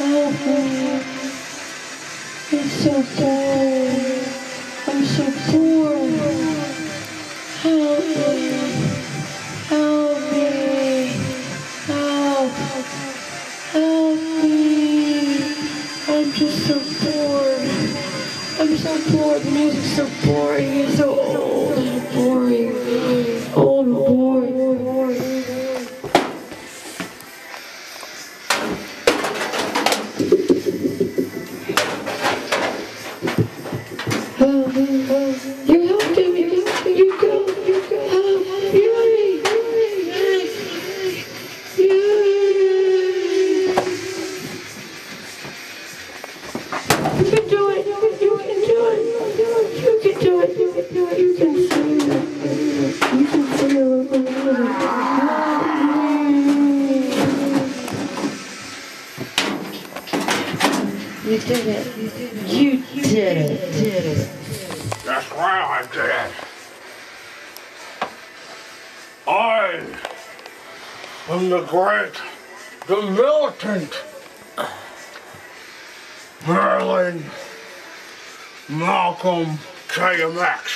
It's so sad. I'm so poor. Help me. Help me. Help. Help me. I'm just so bored. I'm so bored. Music's so boring. It's so old and boring. Old and boring. Marilyn Malcolm KMX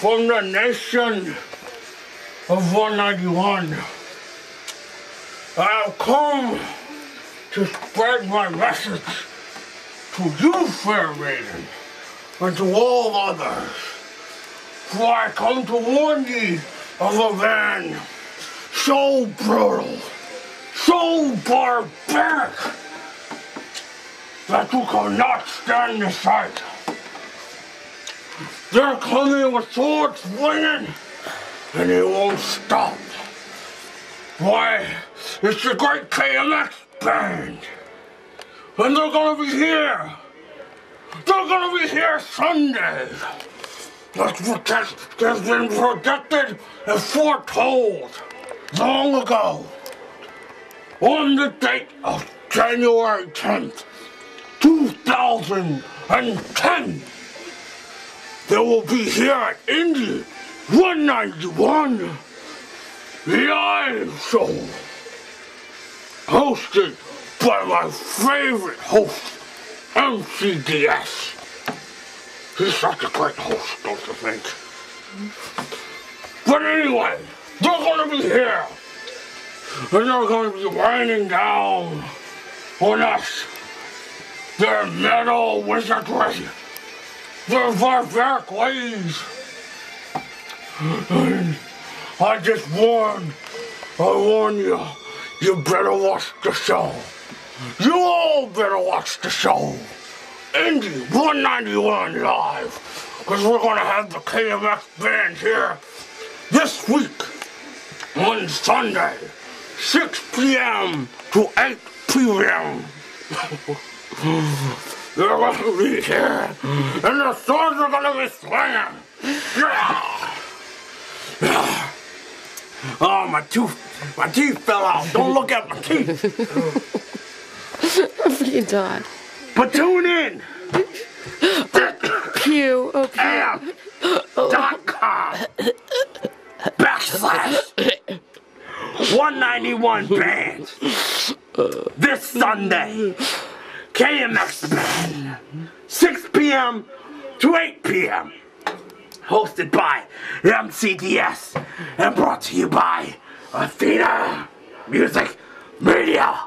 from the nation of 191. I have come to spread my message to you, fair maiden, and to all others. For I come to warn ye of a man so brutal, so barbaric, that you cannot stand the sight. They're coming with swords swinging, and it won't stop. Why, it's the great KMX band, and they're gonna be here. They're gonna be here Sunday. That's been predicted and foretold long ago, on the date of January 10th, 2010. They will be here at Indy 191 Live Show, hosted by my favorite host, MCDS. He's such a great host, don't you think? But anyway, they're gonna be here, and they're gonna be raining down on us their metal wizardry, their barbaric ways. And I just warn you, you better watch the show. You all better watch the show, Indy 191 Live, because we're going to have the KMX band here this week on Sunday, 6 p.m. to 8 p.m. They're gonna be here, and the swords are gonna be swinging. Oh, my teeth fell out. Don't look at my teeth. I'm freaking done. But tune in. Pew. am.com/191band this Sunday. KMX band, 6 p.m. to 8 p.m. hosted by MCDS and brought to you by Athena Music Media.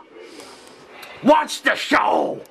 Watch the show.